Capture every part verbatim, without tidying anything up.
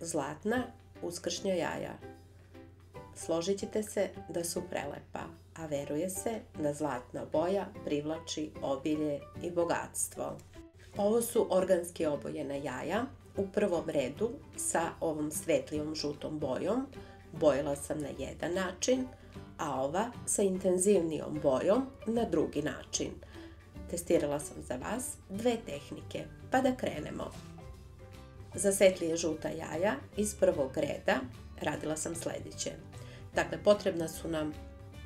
zlatna uskršnja jaja. Složit ćete se da su prelepa, a veruje se da zlatna boja privlači obilje i bogatstvo. Ovo su organski obojena jaja, u prvom redu sa ovom svetlijom žutom bojom, bojila sam na jedan način, a ova sa intenzivnijom bojom na drugi način. Testirala sam za vas dve tehnike, pa da krenemo. Za svetlije žuta jaja iz prvog reda radila sam sljedeće. Dakle, potrebna su nam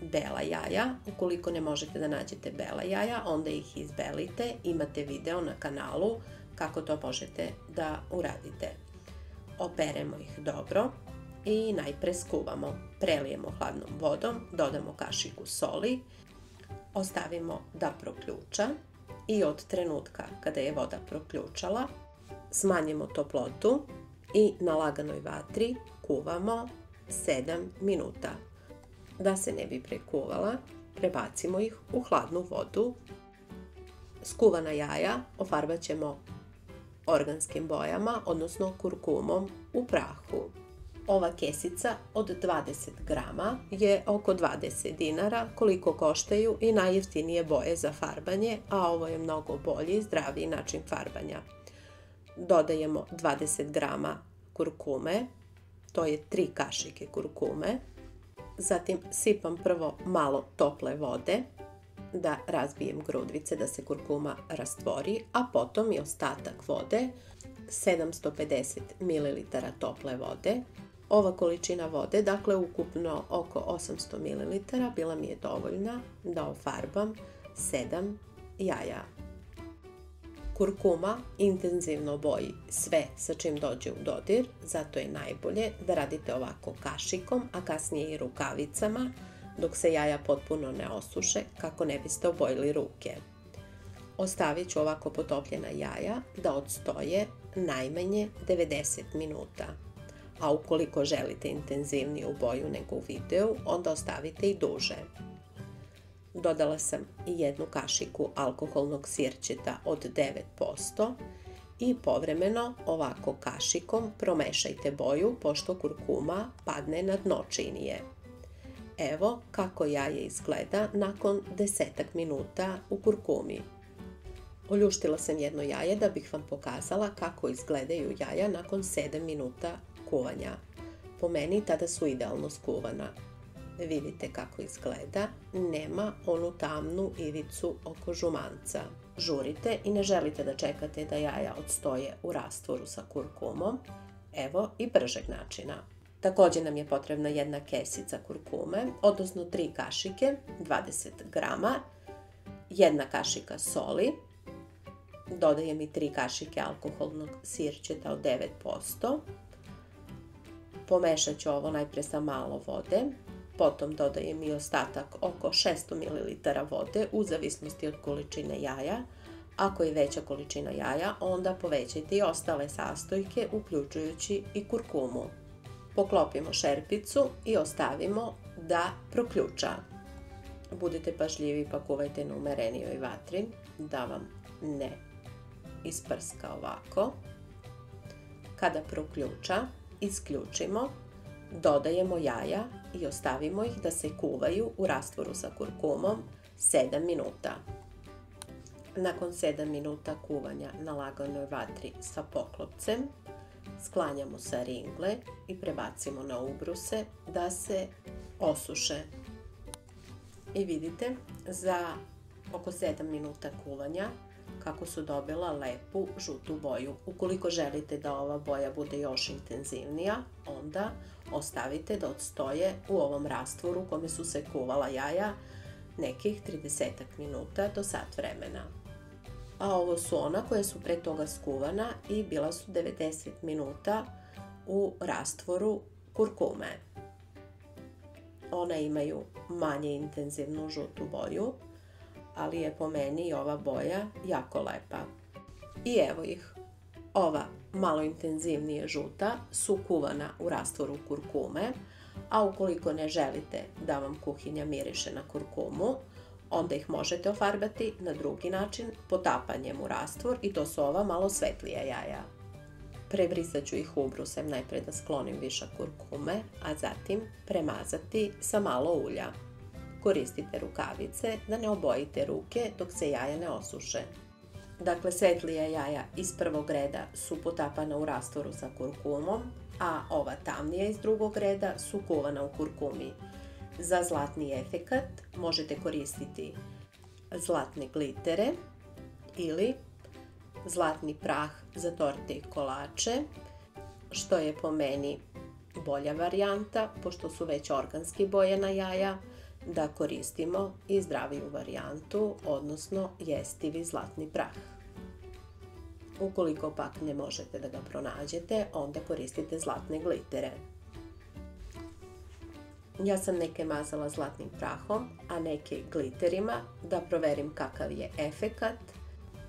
bela jaja. Ukoliko ne možete da nađete bela jaja, onda ih izbelite. Imate video na kanalu kako to možete da uradite. Operemo ih dobro i najpre skuvamo. Prelijemo hladnom vodom, dodamo kašiku soli, ostavimo da proključa i od trenutka kada je voda proključala, smanjimo toplotu i na laganoj vatri kuvamo sedam minuta. Da se ne bi prekuvala, prebacimo ih u hladnu vodu. Skuvana jaja ofarbat ćemo organskim bojama, odnosno kurkumom u prahu. Ova kesica od dvadeset grama je oko dvadeset dinara, koliko koštaju i najjeftinije boje za farbanje, a ovo je mnogo bolji i zdraviji način farbanja. Dodajemo dvadeset grama kurkume, to je tri kašike kurkume. Zatim sipam prvo malo tople vode da razbijem grudvice, da se kurkuma rastvori, a potom i ostatak vode, sedamsto pedeset mililitara tople vode. Ova količina vode, dakle ukupno oko osamsto mililitara, bila mi je dovoljna da ofarbam sedam jaja. Kurkuma intenzivno boji sve sa čim dođe u dodir, zato je najbolje da radite ovako kašikom, a kasnije i rukavicama, dok se jaja potpuno ne osuše, kako ne biste obojili ruke. Ostavit ću ovako potopljena jaja da odstoje najmanje devedeset minuta. A ukoliko želite intenzivniju boju nego u videu, onda ostavite i duže. Dodala sam i jednu kašiku alkoholnog sirćeta od devet posto i povremeno ovako kašikom promešajte boju, pošto kurkuma padne na dno činije. Evo kako jaje izgleda nakon desetak minuta u kurkumi. Oljuštila sam jedno jaje da bih vam pokazala kako izgledaju jaja nakon sedam minuta kuvanja. Po meni tada su idealno skuvana. Vidite kako izgleda, nema onu tamnu ivicu oko žumanca. Žurite i ne želite da čekate da jaja odstoje u rastvoru sa kurkumom. Evo i bržeg načina. Također nam je potrebna jedna kesica kurkume, odnosno tri kašike, dvadeset grama, jedna kašika soli, dodajem i tri kašike alkoholnog sirćeta od devet posto. Pomešat ću ovo najpre sa malo vode, potom dodajem i ostatak oko šesto mililitara vode u zavisnosti od količine jaja. Ako je veća količina jaja, onda povećajte i ostale sastojke, uključujući i kurkumu. Poklopimo šerpicu i ostavimo da proključa. Budite pažljivi pa kuvajte na umerenijoj vatri da vam ne isprska ovako. Kada proključa, isključimo, dodajemo jaja i ostavimo ih da se kuvaju u rastvoru sa kurkumom sedam minuta. Nakon sedam minuta kuvanja na laganoj vatri sa poklopcem, sklanjamo sa ringle i prebacimo na ubruse da se osuše. I vidite, za oko sedam minuta kuvanja kako su dobila lepu žutu boju. Ukoliko želite da ova boja bude još intenzivnija, onda ostavite da odstoje u ovom rastvoru u kome su se kuvala jaja nekih trideset minuta do sat vremena. A ovo su ona koja su pre toga skuvana i bila su devedeset minuta u rastvoru kurkume. Ona imaju manje intenzivnu žutu boju, ali je po meni ova boja jako lepa. I evo ih. Ova malo intenzivnije žuta su kuvana u rastvoru kurkume, a ukoliko ne želite da vam kuhinja miriše na kurkumu, onda ih možete ofarbati na drugi način, potapanjem u rastvor, i to su ova malo svetlija jaja. prebrisat ću ih ubrusem, najprije da sklonim višak kurkume, a zatim premazati sa malo ulja. Koristite rukavice da ne obojite ruke dok se jaja ne osuše. Dakle, svetlija jaja iz prvog reda su potapana u rastvoru sa kurkumom, a ova tamnija iz drugog reda su kuvana u kurkumi. Za zlatni efekat možete koristiti zlatne glitere ili zlatni prah za torte i kolače, što je po meni bolja varijanta, pošto su već organski bojena jaja, da koristimo i zdraviju varijantu, odnosno jestivi zlatni prah. Ukoliko pak ne možete da ga pronađete, onda koristite zlatne glitere. Ja sam neke mazala zlatnim prahom, a neke gliterima, da proverim kakav je efekat.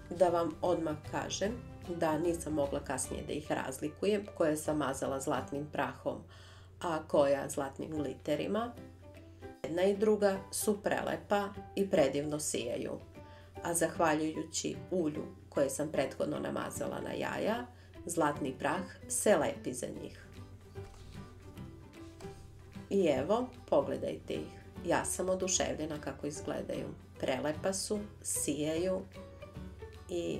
Da vam odmah kažem da nisam mogla kasnije da ih razlikujem, koje sam mazala zlatnim prahom, a koja zlatnim gliterima. Jedna i druga su prelepa i predivno sijaju, a zahvaljujući ulju koje sam prethodno namazala na jaja, zlatni prah se lepi za njih. I evo, pogledajte ih. Ja sam oduševljena kako izgledaju. Prelepa su, sijaju i,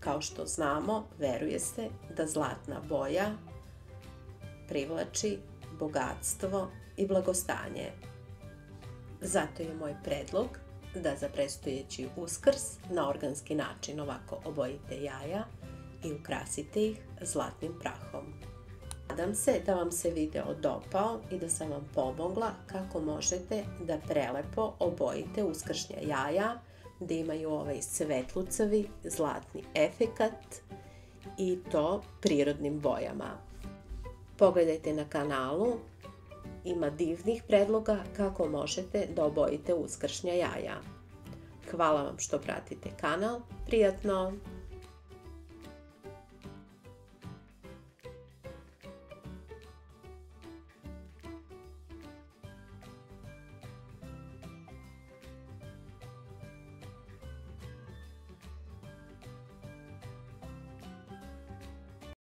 kao što znamo, veruje se da zlatna boja privlači bogatstvo i blagostanje. Zato je moj predlog da za predstojeći Uskrs na organski način ovako obojite jaja i ukrasite ih zlatnim prahom. Nadam se da vam se video dopao i da sam vam pomogla kako možete da prelepo obojite uskršnja jaja, da imaju ovaj svetlucavi zlatni efekat, i to prirodnim bojama. Pogledajte na kanalu, ima divnih predloga kako možete da obojite uskršnja jaja. Hvala vam što pratite kanal, prijatno!